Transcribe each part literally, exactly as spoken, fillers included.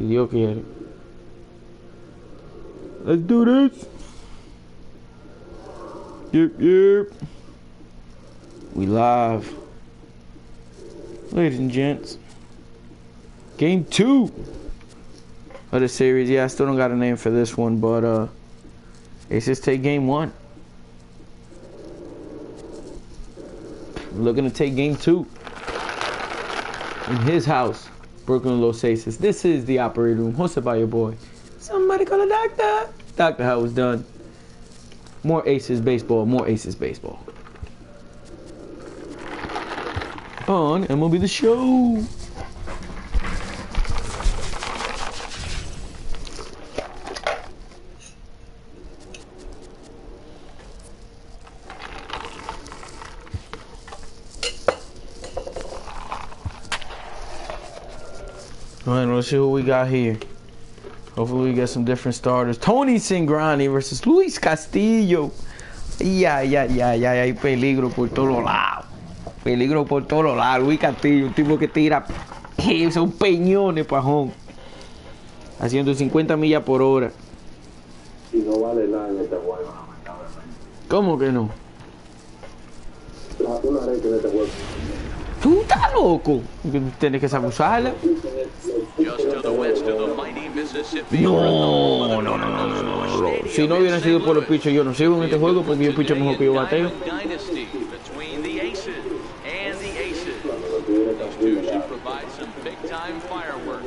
Si Dios quiere. Let's do this. Yep, yep. We live. Ladies and gents. Game two of the series. Yeah, I still don't got a name for this one, but uh Aces take game one. Looking to take game two in his house, Brooklyn Los Aces. This is the Operating Room, hosted by your boy. Somebody call a doctor. Doctor How was done. More Aces baseball. More Aces baseball. On M L B The Show. Let's see who we got here. Hopefully we get some different starters. Tony Cingrani versus Luis Castillo. Ya, ya, ya, ya, ya. Hay peligro por todos lados. Peligro por todos lados. Luis Castillo, un tipo que tira son peñones, pajón. A ciento cincuenta millas por hora. Y no vale nada en este juego, lamentablemente. ¿Cómo que no? Una red en este juego. Tú estás loco. Tienes que abusarla. No, no, no, no, no, no, no. Si no hubieran sido por los pitchers, yo no sigo en este juego porque yo pitcho mejor que yo bateo.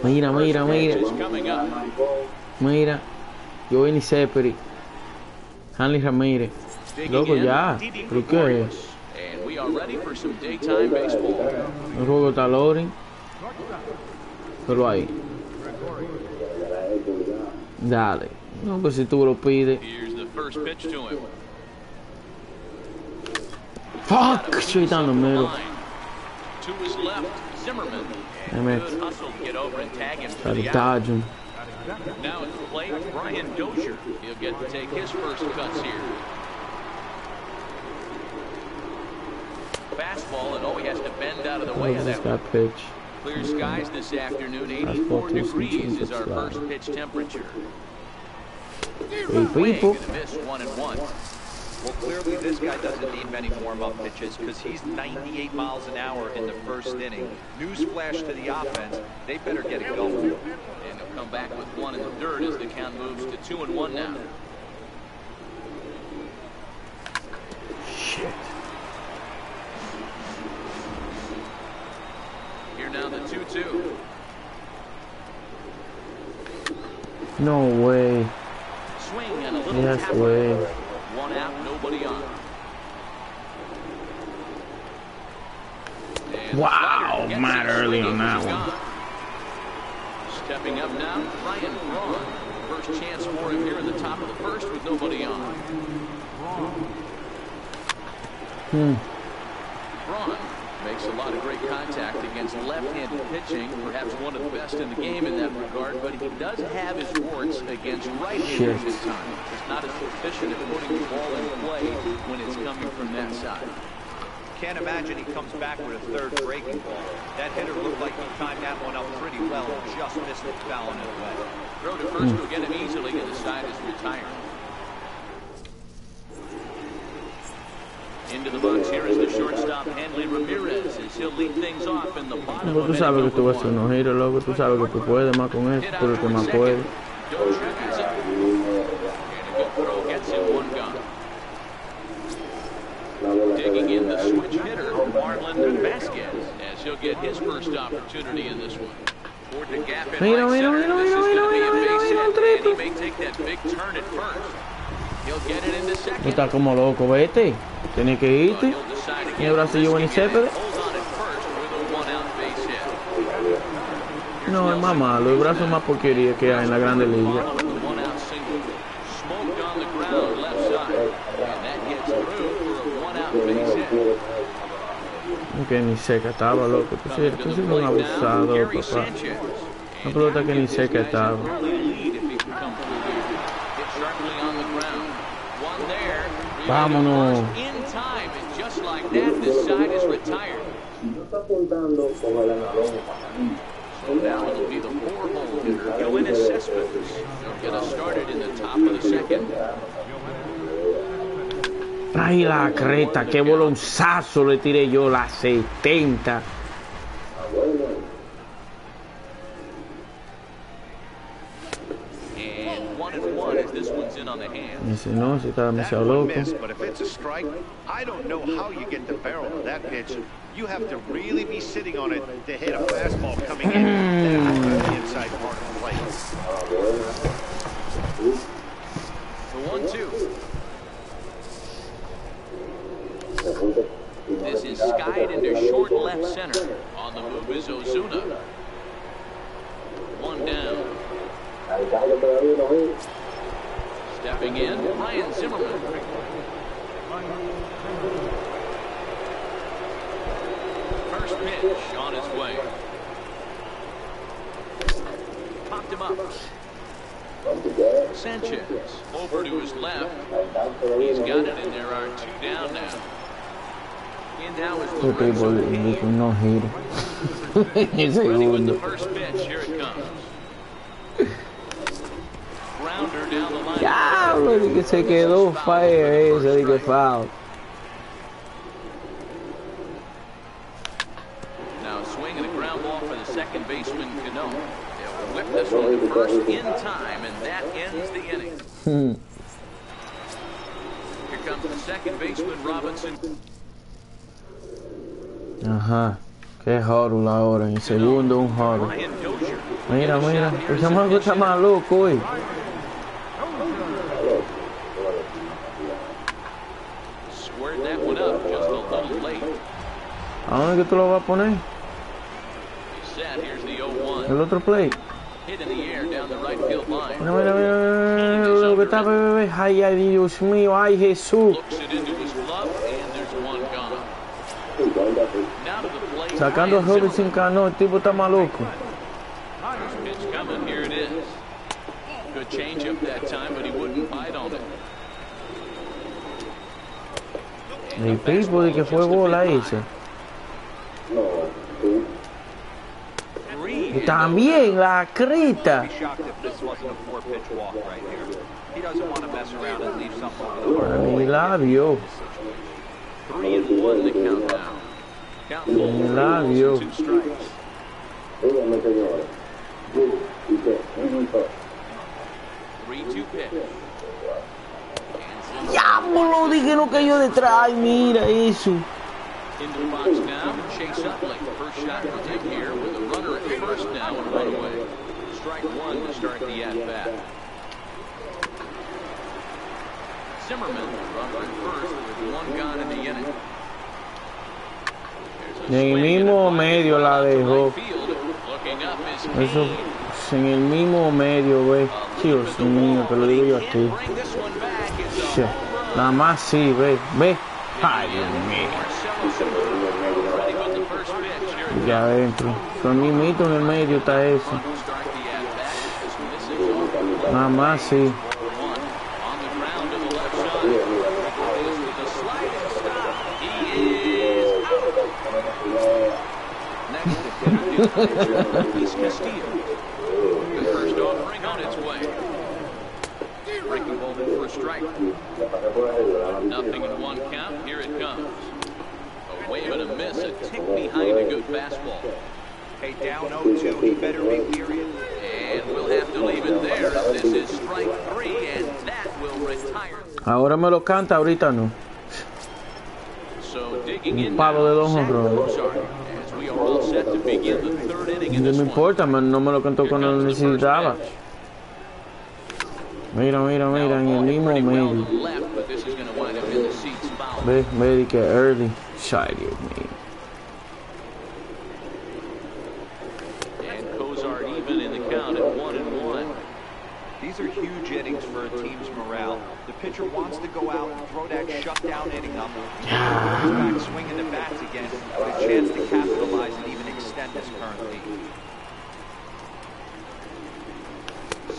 Mira, mira, mira. Mira. Yoannis Cespedes. Hanley Ramirez. Loco, ya. ¿Pero qué es? El juego está loading. Pero ahí. Dale. No, pues si tú lo pides. Fuck, straight down the middle. Damn it. Try to dodge him. Now at the plate, Brian Dozier. He'll get to take his first cuts here. Fastball, and oh, he has to bend out of the way of that. That pitch. Clear skies this afternoon, eighty-four degrees is our first pitch temperature. People. Miss one and one. Well, clearly this guy doesn't need many warm-up pitches because he's ninety-eight miles an hour in the first inning. Newsflash to the offense, they better get it going. And they'll come back with one in the dirt as the count moves to two and one now. Shit. Now the two two. No way. Swing and a little yes, tap. Way. One out, nobody on. And wow, mad early on that one. Stepping up now, Ryan Braun. First chance for him here in the top of the first with nobody on. Hmm. Braun makes a lot of great contact against left-handed pitching, perhaps one of the best in the game in that regard, but he does have his warts against right-handers at times. It's not as efficient at putting the ball in play when it's coming from that side. Can't imagine he comes back with a third breaking ball. That hitter looked like he timed that one up pretty well, just missed it, fouling it away. Throw to first will get him easily, and the side is retired. Into the box here is the shortstop Hanley Ramirez as he'll lead things off in the bottom of the inning. Tú sabes que tú vas a hacer un loco, tú sabes que tú puedes más con eso, pero que más puedes. Digging in the switch hitter Marlon Vasquez as he'll get his first opportunity in this one. Toward the gap in right center, this is going to be a base hit and he may take that big turn at first. He'll get it into second. Está como loco, vete. Tienes que irte. Y ahora sí, Yoannis Cespedes. No, es más malo. El brazo es más porquería que hay en la Grande Liga. Que ni seca estaba, loco. Tú sí, tú sí eres un abusador, papá. Una pelota que ni seca estaba. Vámonos. That, this side is retired. No está apuntando con el analógico. Now it'll be the four-hole hitter, Yoannis Cespedes. He'll get us started in the top of the second. Ay, la creta, qué bolonzazo le tiré yo, la setenta. Dice, no, si está demasiado loco. This is skied into short left center. On the move is Ozuna. One down. Stepping in, Ryan Zimmerman. First pitch on his way. Popped him up. Sanchez over to his left. He's got it, and there are two down now. And now is the running with the first pitch. Here it comes. Grounder down the line. Diablo, de que se quedó fire ese, de que foul. Now swinging a ground ball for the second baseman, Cano. They'll whip this one to first in time, and that ends the inning. Here comes the second baseman, Robinson. Ajá, qué horror ahora, en segundo un horror. Mira, mira, el chamaco está más loco hoy. ¿A dónde que tú lo vas a poner? El otro play. Mira, mira, mira, lo que está, bebé. Ay, ay, Dios mío, ay, Jesús. Sacando a Robinson Cano, el tipo está maluco. El tipo de que fue bola esa. Y también la crita. Mi labio. Mi labio. Ya, boludo, dije no cayó detrás. Ay, mira eso. En el mismo medio la dejó. Eso en el mismo medio, güey. Dios mío, te lo digo yo a ti. Shit. Nada más sí, ve, ve. Ay, Dios mío. Ya adentro. Con mi mito en el medio está eso. Nada más sí. Luis Castillo. The first offering on its way. Breaking ball in for a strike. Nothing in one count. Here it comes. A wave and a miss. A tick behind a good fastball. Hey, down oh two. He better be period. And we'll have to leave it there. This is strike three, and that will retire. Ahora me lo canta, ahorita no. So digging in. Pablo de Don Juan. No me importa, man, no me lo cantó cuando lo necesitaba. Mira, mira, mira, en el mismo medio. Ve, ve, que early. Shit, Dios mío. These are huge innings for a team's morale. The pitcher wants to go out and throw that shutdown inning up. He's back swinging the bats again with a chance to capitalize and even extend this current lead.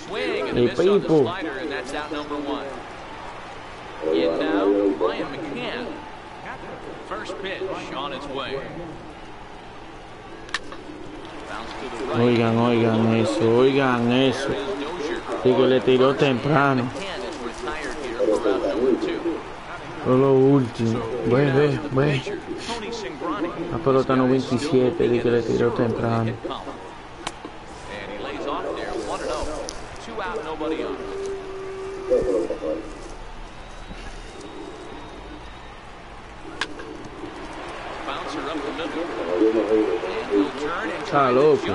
Swing and a miss on the slider, and that's out number one. In now, Brian McCann. First pitch on its way. Oigan, oigan eso, oigan eso. Digo, le tiró temprano. Todo lo último. Ve, ve, ve. La pelota noventa y siete, digo, le tiró temprano. Está loco.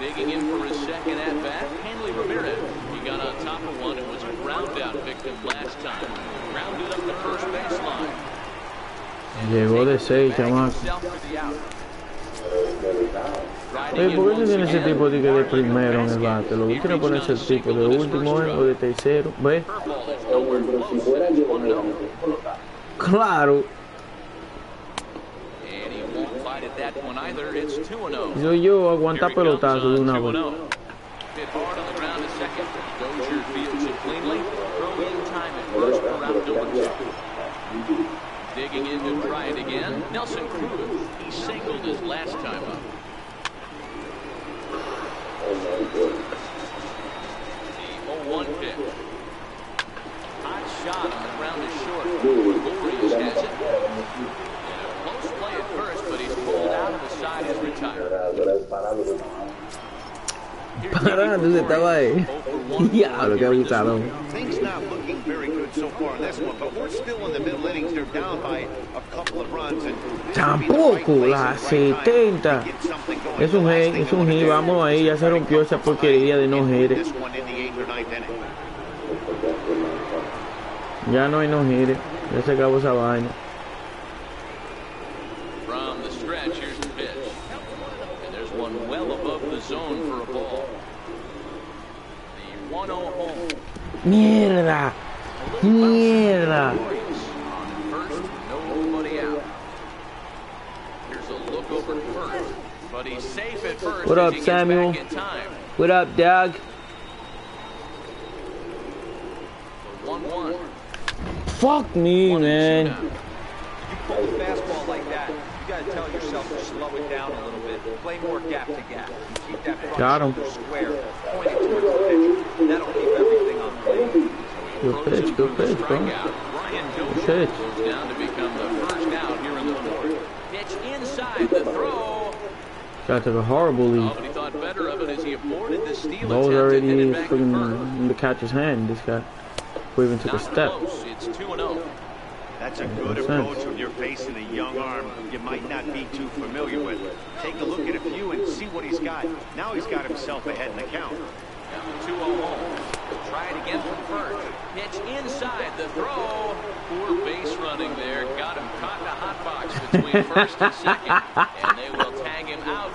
Digging in for his second at bat, Hanley Ramirez. He got on top of one who was a ground out victim last time. Rounded up the first baseline. Llegó de seis, chamaco. Hey, ¿por qué se tiene ese tipo de, de primero en el bate? Lo que quiero poner es el tipo de último o de tercero. ¿Ves? Claro. Yo, yo aguanta pelotazo de una vez. Digging in to try it again. Nelson Cruz, he singled his last time up. The oh one pitch. Hot shot on the ground is short. Gregorius has it. And a close play at first, but he's pulled out and the side is retired. Parado, se estaba ahí. Diablo, qué abusador. Tampoco la setenta. Es un G, es un G. Vamos ahí, ya se rompió esa porquería de no gires. Ya no hay no gires. Ya se acabó esa vaina. Mierda, mierda. What up, Samuel? What up, Doug? Fuck me, man. You pull a fastball like that, you gotta tell yourself to slow it down a little bit. Play more gap to gap. Keep that got him. That'll keep everything on play. Good pitch, good pitch, bro. Good pitch. Got to the horrible lead. Ball's already freaking in the catcher's hand. This guy even took a step. That's a good approach when you're facing a young arm you might not be too familiar with. Take a look at a few and see what he's got. Now he's got himself ahead in the count. two oh. Try it again from first. Pitch inside the throw. Poor base running there. Got him caught in a hot box between first and second. And they will tag him out.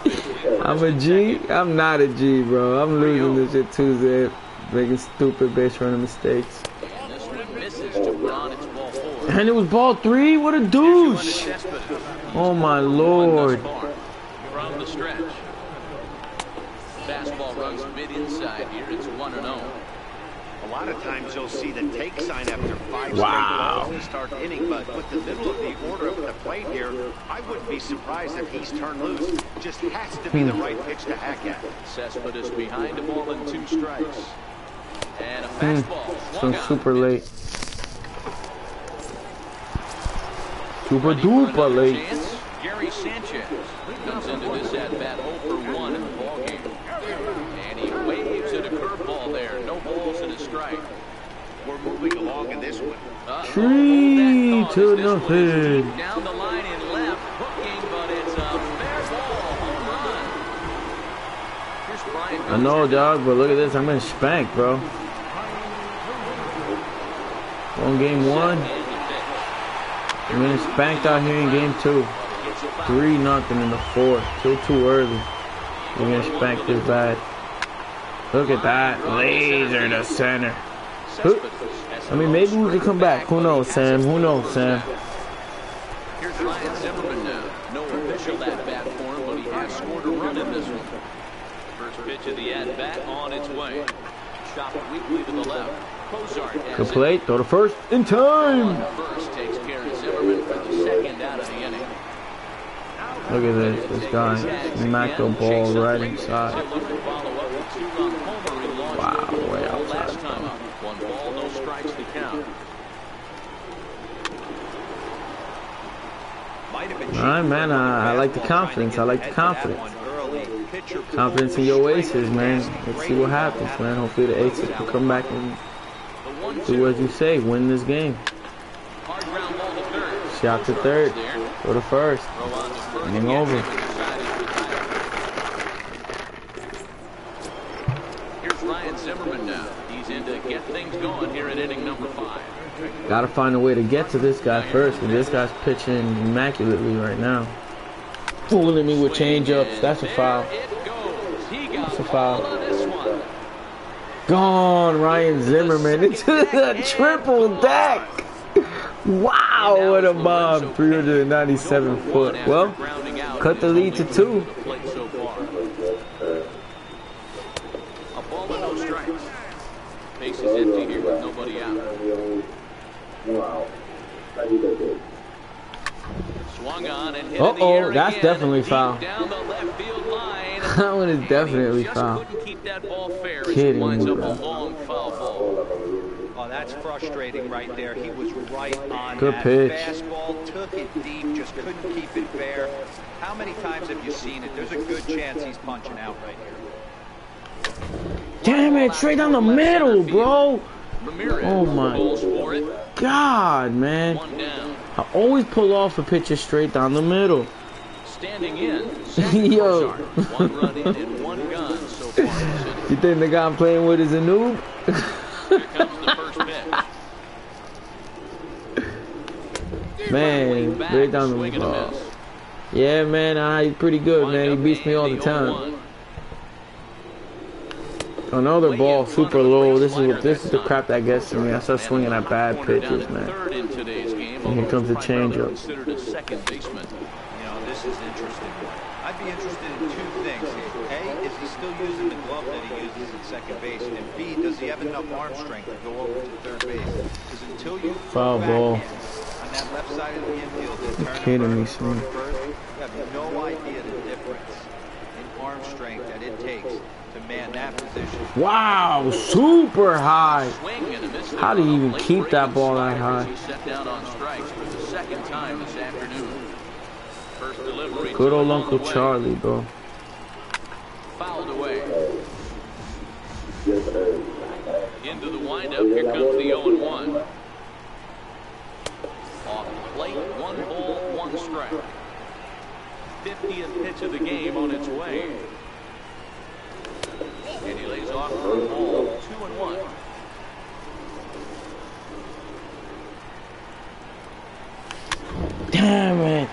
I'm a G. I'm not a G, bro. I'm losing this shit Tuesday. Making stupid base running mistakes. And this one misses to Braun. It's ball four. And it was ball three? What a douche. Oh, my Lord. From the stretch. Fastball runs mid inside here. It's one and zero. A lot of times you'll see the take sign after five wow. straight balls to start inning, but with the middle of the order of the plate here, I wouldn't be surprised if he's turned loose. Just has to be the right pitch to hack at. Cespedes behind the ball in two strikes. And a fastball. Mm. So super late. Super duper late. Gary Sanchez comes into this at bat oh for one in the ball game. And he waves at a curveball there. No balls and a strike. We're moving along in this one. Uh, Three to nothing. Down the line and left. Hooking, but it's a fair ball. Home run. Here's Brian Dozier. I know, dog, but look at this. I'm going to spank, bro. On game one. I'm going to spank out here in game two. Three nothing in the fourth. Still too early. We're gonna spank this bad. Look at that laser to center. I mean, maybe we could come back. Who knows, Sam? Who knows, Sam? Here's Ryan Zimmerman now. No official at bat for him, but he has scored a run in this one. First pitch of the at bat on its way. Chopped weakly to the left. Cozart. Good play. Throw to first in time. First takes care of Zimmerman. Zimmerman for the second out of the inning. Look at this, this guy smacked the ball right inside. Wow, way outside. One ball, no strikes to count. Alright, man, I, I like the confidence. I like the confidence. Confidence in your Aces, man. Let's see what happens, man. Hopefully the Aces will come back and do what you say. Win this game. Shot to third. Go to first. Game over. Here's Ryan Zimmerman now. He's in to get things going here at inning number five. Gotta find a way to get to this guy first, and this guy's pitching immaculately right now. Fooling me with change-ups. That's a foul. That's a foul. Gone, Ryan Zimmerman. It's a triple deck. Wow, what a bomb. three hundred ninety-seven foot. Well, cut the lead to two. A ball and no strikes. Base is empty here with nobody out. Wow. Uh oh, that's definitely foul. That one is definitely foul. Kidding me, bro. Oh, that's frustrating right there. He was right on that. Good pitch. Fastball, took it deep, just couldn't keep it fair. How many times have you seen it? There's a good chance he's punching out right here. Damn it, straight down the middle, bro. Oh my God, man. I always pull off a pitcher straight down the middle. Standing in, yo. One run in and one gun so far. You think the guy I'm playing with is a noob? Here comes the first pitch. Man, right down the middle. Oh. Yeah, man, I he's pretty good, one man. He beats me all the time. One. Another ball, super low. This is what this is the crap that gets to me. I start swinging at bad pitches, man. And here comes the changeup. You know, this is interesting. I'd be interested in two things. A, is he still using the glove that he uses at second base? And B, does he have enough arm strength to go over to third base? Because until you foul ball on that left side of the infield, you're kidding me, son. You have no idea the difference in arm strength that it takes. Man, that position. Wow, super high. How do you even keep that ball that high? Good old Uncle Charlie, bro. Fouled away. Into the windup, here comes the oh and one. Off plate, one ball, one strike. fiftieth pitch of the game on its way. And he lays off for a ball, two and one. Damn it!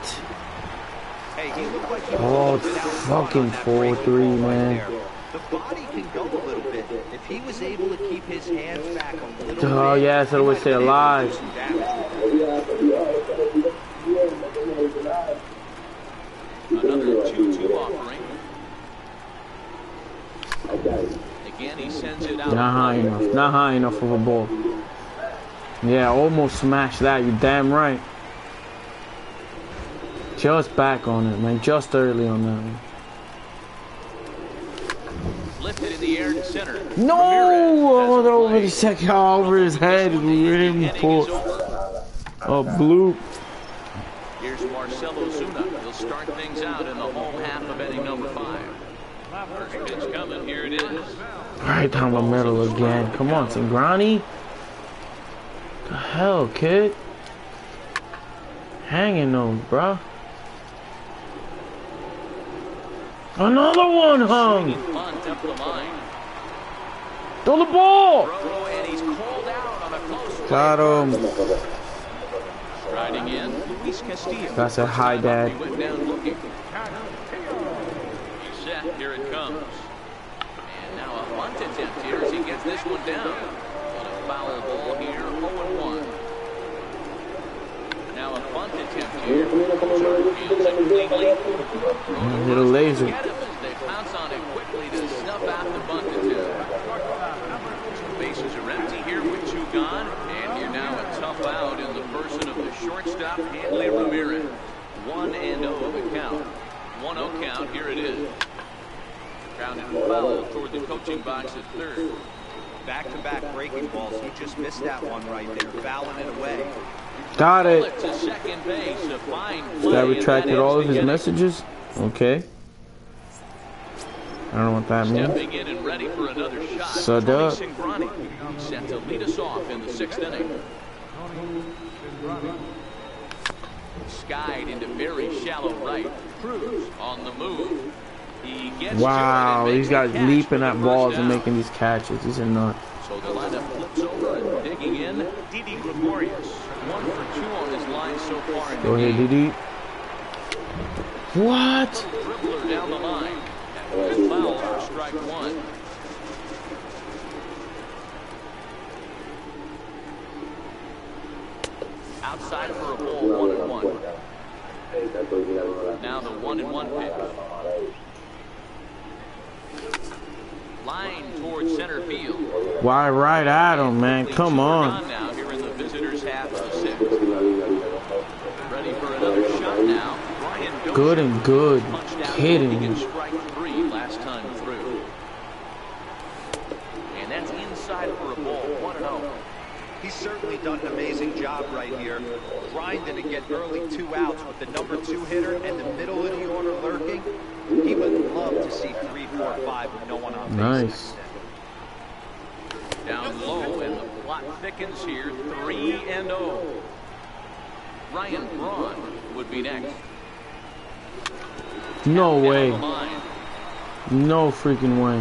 Hey, he looked like he oh, fucking four three, man. Right the body can go a little bit if he was able to keep his hands back a little bit. Oh yeah, I always say alive. Another two two offering. Again, he sends it out. Not high enough. Not high enough of a ball. Yeah, almost smashed that. You damn right. Just back on it, man. Just early on that one. Lifted in the air to center. No! Oh, they're over the second. Oh, over his head. Oh, bloop. Here's Marcelo Ozuna. He'll start things out in the home half of inning number five. It's coming. Here it is. Right down the middle again. Come on, Cingrani. The hell, kid. Hanging on, bro. Another one hung. Throw the ball. Got him. Riding in, Luis Castillo. That's a high dad. Here it comes. And now a bunt attempt here as he gets this one down. And a foul ball here, oh and one. Now a bunt attempt here. A little laser. They pounce on it quickly to snuff out the bunt attempt. Bases are empty here with two gone. And you're now a tough out in the person of the shortstop. out Hanley Ramirez. one and oh count. one oh count, here it is. Grounded foul toward the coaching box at third. Back-to-back -back breaking balls. He just missed that one right there, fouling it away. Got it. This guy retracted all of his messages. Okay. I don't know what that means. Stepping in and ready for another shot. So Tony Cingrani set to lead us off in the sixth inning. Skied into very shallow right. Cruz on the move. He gets wow, these guys leaping at balls down and making these catches. These are nuts. So the lineup flips over and digging in. Didi Gregorius, one for two on his line so far. In Go the ahead, Didi. What? Dribbler down the line. And foul for strike one. Outside for a ball, one and one. Now the one and one pitch. Line towards center field. Why right at him, man? Come on. Now here in the visitors' half of the sixth. Ready for another shot now. Brian Dozier. Good and good. Kidding. He can strike three last time through. And that's inside for a ball, one and oh. He's certainly done an amazing job right here, grinding to get early two outs with the number two hitter and the middle of the order lurking. He would love to see three, four, five with no one on base. Nice. Down low, and the plot thickens here. Three and oh. Ryan Braun would be next. No way. No freaking way.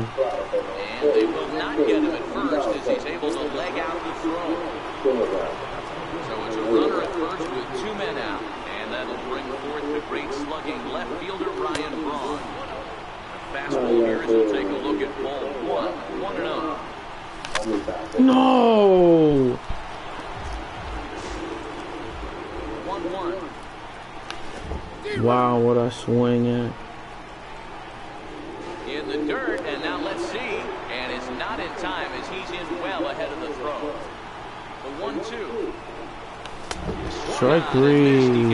And they will not get him at first as he's able to leg out the throw. So it's a runner at first with two men out. And that'll bring forth the great slugging left fielder Ryan Braun. A fastball here as we'll take a look at ball one. One and oh. No! One one. Wow, what a swing at. In the dirt, and now let's see. And it's not in time as he's in well ahead of the throw. The one, two. Strike three.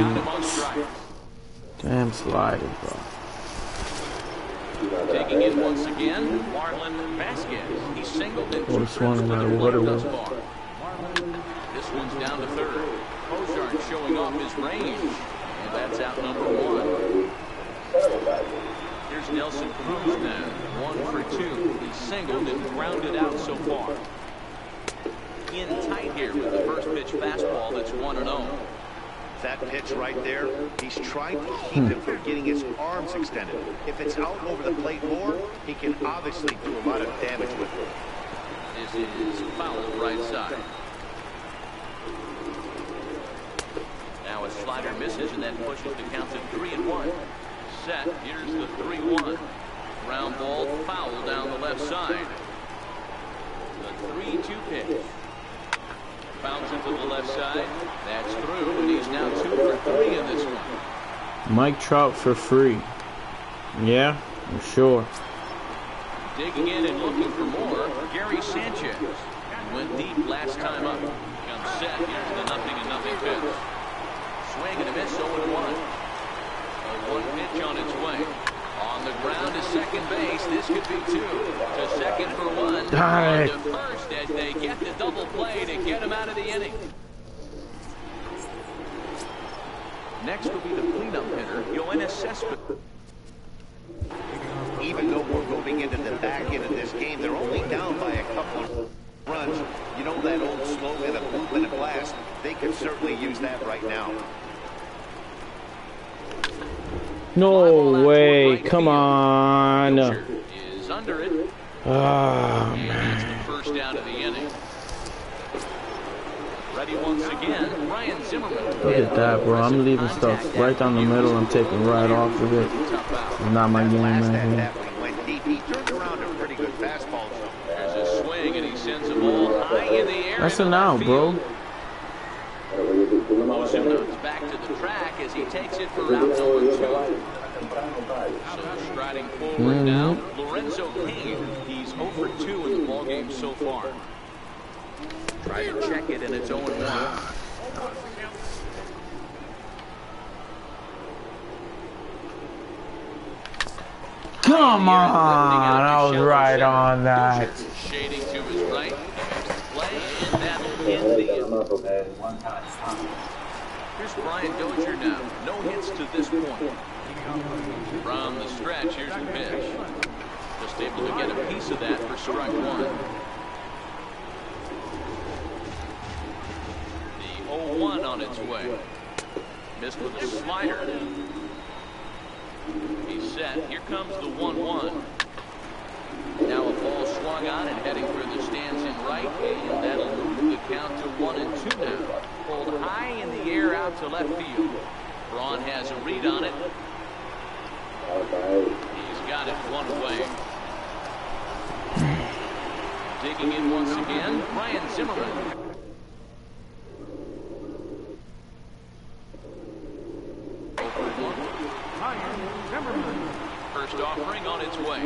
Damn sliding, bro. Taking it once again, Marlon Vasquez. He singled in two trips with a play thus far. This one's down to third. Ozuna showing off his range. That's out number one. Here's Nelson Cruz now. One for two. He singled and grounded out so far. In tight here with the first pitch fastball that's one and oh. That pitch right there, he's trying to keep hmm. it from getting his arms extended. If it's out over the plate more, he can obviously do a lot of damage with it. This is foul right side. Now a slider misses, and that pushes the count to three and one. Set. Here's the three one. Ground ball foul down the left side. The three two pitch. Bounces to the left side. That's through, and he's now two for three in this one. Mike Trout for free. Yeah, I'm sure. Digging in and looking for more. Gary Sanchez went deep last time up. Comes set. Here's the nothing and nothing pitch. Swing and a miss, oh and one. A one pitch on its way. On the ground to second base. This could be two. To second for one. Right. To first as they get the double play to get him out of the inning. Next will be the cleanup hitter, Yoannis Cespedes. Even though we're moving into the back end of this game, they're only down by a couple of runs. You know that old slogan of movement and blast. They could certainly use that right now. No way! Come on! Is under it. Ah, man! It's the first out of the inning. Ready once again, Ryan Zimmerman. Look at that, bro! I'm leaving stuff right down the middle. I'm taking right off of it. It's not my game, man. That's an out, bro. Ozuna back to the track as he takes it for round number two. So striding forward mm-hmm. now, Lorenzo King. He's oh for two in the ballgame so far. Try to check it, and it's oh and one. Come on, I was right on that. Shading to his right. Here's Brian Dozier now. No hits to this point. From the stretch, here's the pitch. Just able to get a piece of that for strike one. The oh one on its way. Missed with a slider. He's set. Here comes the one one. Now a ball swung on and heading for the stands in right, and that'll move the count to one and two now. Pulled high in the air out to left field. Braun has a read on it. He's got it one way. Digging in once again, Ryan Zimmerman. First offering on its way.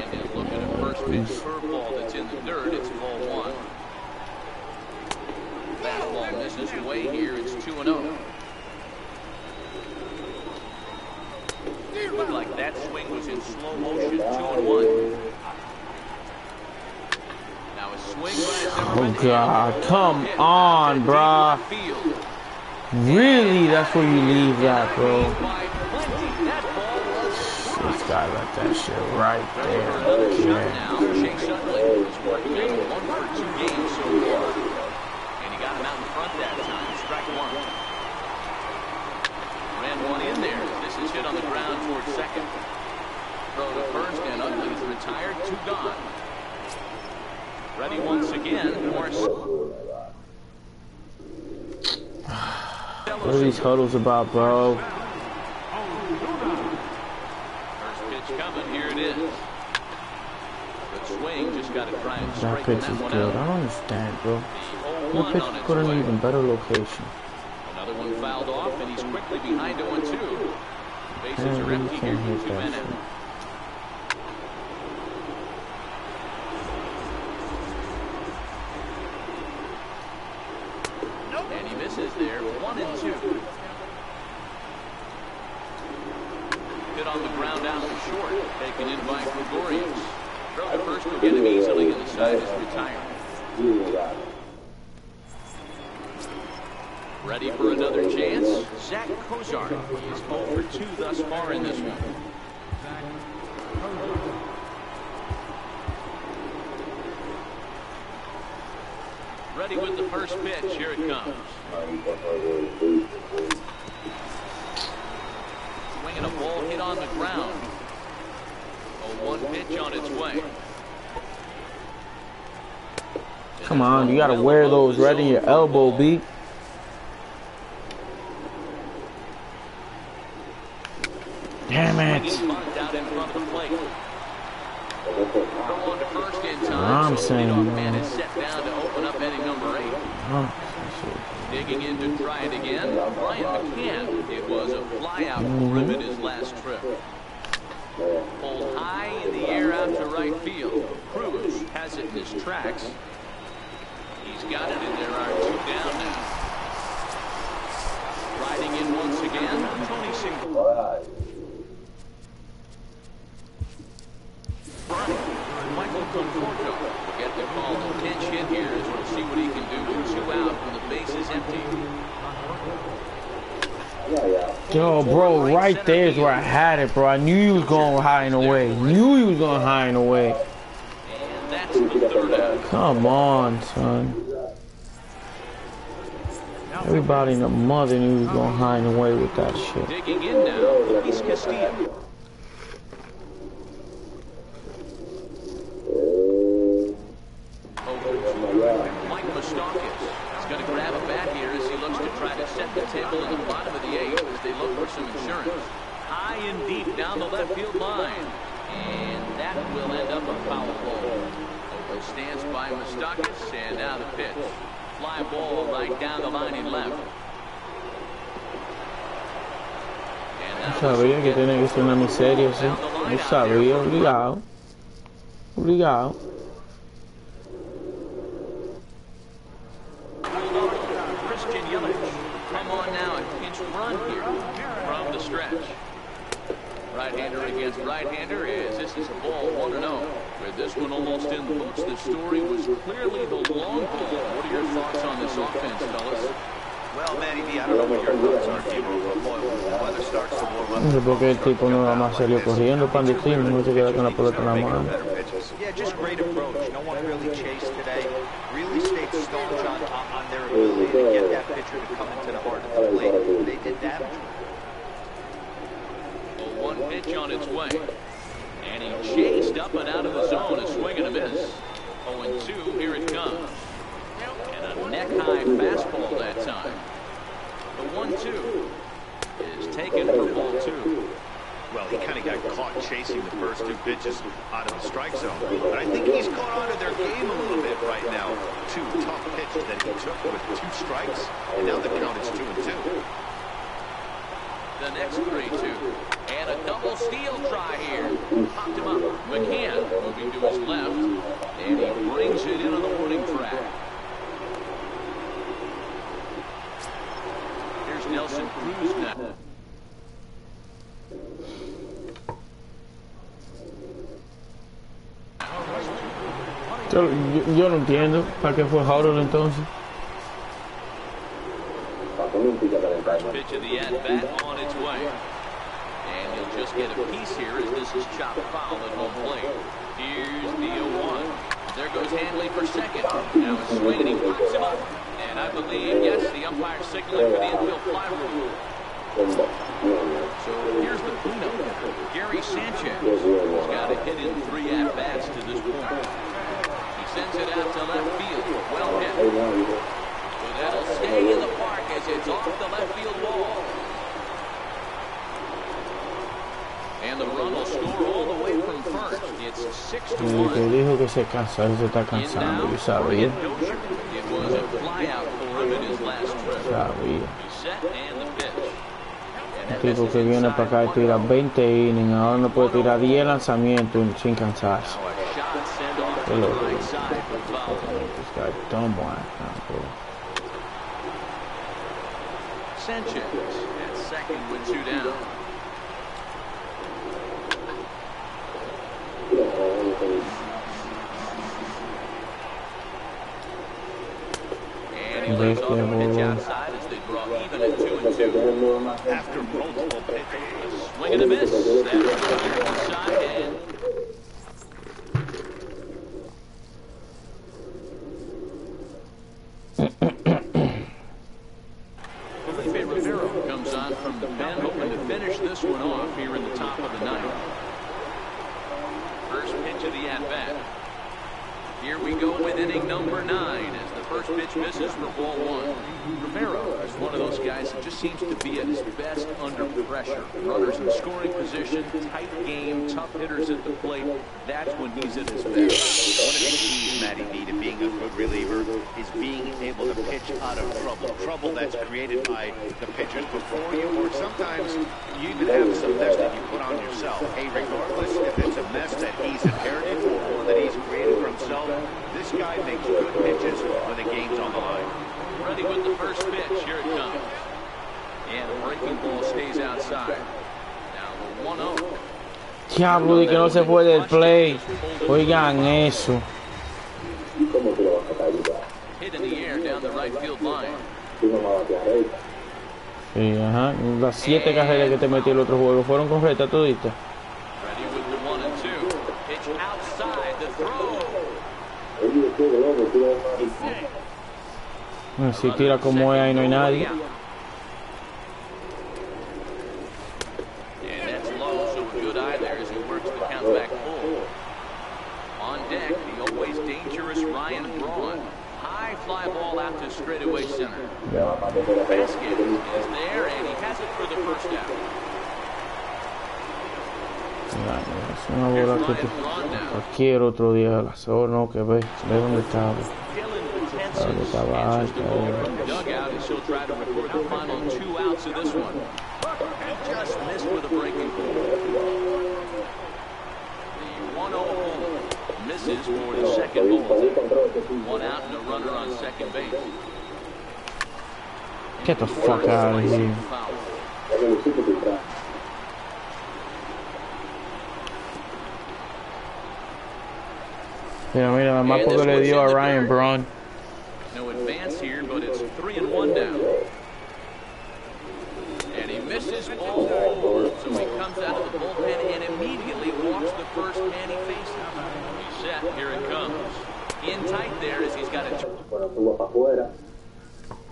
And then look at a first pitch curveball that's in the dirt. It's ball one. Fastball misses away here. It's two and oh. It looked like that swing was in slow motion. two and one. Now a swing by Zimmerman. Oh, God. Come on, bruh. Really? That's where you leave that, bro. I let that shit right there. And he got him out in front that time. Strike one. Ran one in there. This is hit on the ground towards second. Throw to first and Ugly is retired. Two gone. Ready once again. What are these huddles about, bro? Coming, here it is. The swing just got to try and strike that, that one out. I don't understand, bro. That pitch put in an even better location. Another one fouled off, and he's quickly behind oh and two. Bases Man, are empty here for two minutes. Nope. And he misses there, one and two. Hit on the ground out to short, taken in by Gregorius. Throw to first will get him easily, and the side is retired. Ready for another chance, Zach Kozar. He is oh for two thus far in this one. Ready with the first pitch, here it comes. And a ball hit on the ground. A one pitch on its way. Come on, you gotta wear those right in your elbow, B. Damn it. I'm saying, man, is set down to open up inning number eight. Huh. Digging in to try it again, Brian McCann. It was a flyout for him in his last trip. Pulled high in the air out to right field. Cruz has it in his tracks. He's got it, and there are two down now. Riding in once again, Tony Cingrani. Brian, Michael Conforto will get the call. The pinch hit here as we'll see what he can do with two out. Is empty. Yo, bro, right there is where I had it, bro. I knew you was going hiding away. Knew you was going hiding away. And that's the third out. Come on, son. Everybody in the mother knew he was going hiding away with that shit. Digging in now, Luis Castillo. Mike Moustakas. Going to grab a bat here as he looks to try to set the table in the bottom of the eighth as they look for some insurance. High and deep down the left field line. And that will end up a foul ball. Over stands by Moustakas, and now the pitch. Fly ball right down the line and left. Sabía que tiene que ser una miseria, ¿sí? Yo sabía, obligado. Obligado. Run here from the stretch. Right-hander against right-hander is this is a ball one and oh. With this one almost in the books, the story was clearly the long ball. What are your thoughts on this offense, fellas? Well, Matty D, I don't know what your thoughts are. If you the weather starts to warm up. No sé por qué el tipo no va más serio corriendo para el team, no se queda con la pelota en la mano. Yeah, just great approach. No one really chased today. Really stayed staunch on, on their ability to get that pitcher to come into the heart of the plate. They did that. One pitch on its way, and he chased up and out of the zone, a swing and a miss. oh and two, here it comes. And a neck-high fastball that time. The one two is taken for ball two. Well, he kind of got caught chasing the first two pitches out of the strike zone. But I think he's caught on to their game a little bit right now. Two tough pitches that he took with two strikes, and now the count is two and two. The next three two. And a double steal try here. Popped him up. McCann moving to his left. And he brings it in on the warning track. Here's Nelson Cruz now. Yo, yo, yo no entiendo. ¿Para qué fue Harold entonces? Pitch of the at-bat on its way. And he'll just get a piece here as this is chopped foul at home plate. Here's the oh one. There goes Hanley for second. Now a swing and he pops him up. And I believe, yes, the umpire signaling for the infield fly rule. So here's the cleanup. Gary Sanchez has got a hit in three at-bats to this point. He sends it out to left field. Well hit. That'll stay in the park as it's off the left field wall. And the run will score all the way from first. It's six to one. Te dijo que se cansa, se está cansando, yo sabía. It was a fly out for him in his last trip. Sabía. Set and the pitch. Un tipo que viene para acá y tira veinte innings, ahora no puede tirar diez lanzamientos sin cansarse. Qué loco. Está tan bueno. Sanchez at second with two down. And he lays off the pitch outside as they draw even at two and two. After multiple pitches, a swing and a miss. That's fired inside and. This one off here in the top of the ninth. First pitch of the at-bat. Here we go with inning number nine as the first pitch misses for ball one. Romero is one of those guys that just seems to be at his best under pressure. Runners in scoring position, tight game, tough hitters at the plate. That's when he's at his best. One of the keys, Matty D, to being a good reliever is being able to pitch out of trouble. Trouble that's created by the pitchers before you, or sometimes you even have some mess that you put on yourself. Hey, regardless if it's a mess that he's inherited or that he's created for himself, this guy makes good pitches when the game's on the line. Ready with the first pitch. Here it comes. And a breaking ball stays outside. Now the one oh. Diablo, de que no se fue del play. Oigan eso. Hit in the air down the right field line. Sí, ajá. Las siete carreras que te metí el otro juego fueron correctas toditas. Si tira como es, ahí no hay nadie. On deck, the always dangerous Ryan Braun. High fly ball out to straightaway center. Vasquez is there, and he has it for the first down. Es una bola que te... cualquier otro día a las horas, no, que ve, ve dónde estaba. Dónde estaba alta, misses for the second ball. One out and a runner on second base. Get the fuck out of here. Mira, mira, nada más porque le dio a Ryan Braun. No advance here, but it's three and one down. And he misses all four, so he comes out of the bullpen and immediately walks the first man he faces. He's set. Here it comes. In tight there as he's got a. Bueno, tú vas para afuera,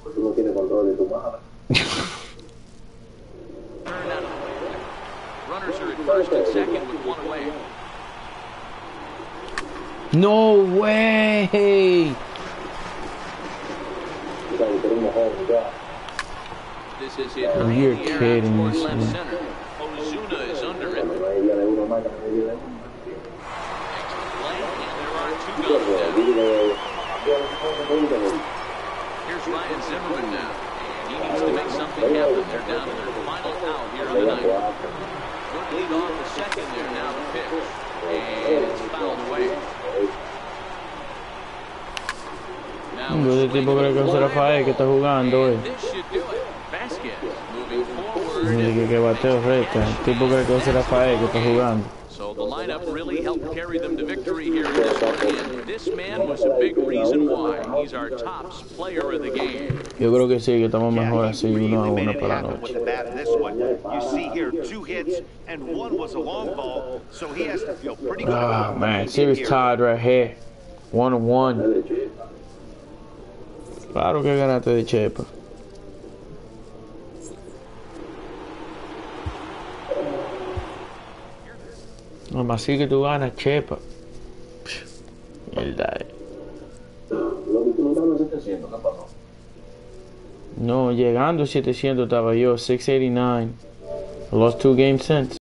pues tú no tienes control de tu mano. Runners are at first and second with one away. No way! This is it. You're kidding me. Ozuna is under it. Here's Ryan Zimmerman now. He needs to make something happen. They're down to their final out here on the night. Good lead off the second there now. The pitch. And it's fouled away. De tipo creo que será Rafael que está jugando hoy. Mira que bateo recta. El tipo creo que será Rafael que está jugando. So the lineup really helped carry them to victory here in this one. This man was a big reason why he's our top player of the game. Yo creo que sí, que estamos mejor así uno a uno para la noche. Ah, man, series tied right here. One on one. Claro que ganaste de Chepa. No más sí que tú ganas, Chepa. Mierda. No, llegando a setecientos estaba yo, six eighty-nine. I lost two games since.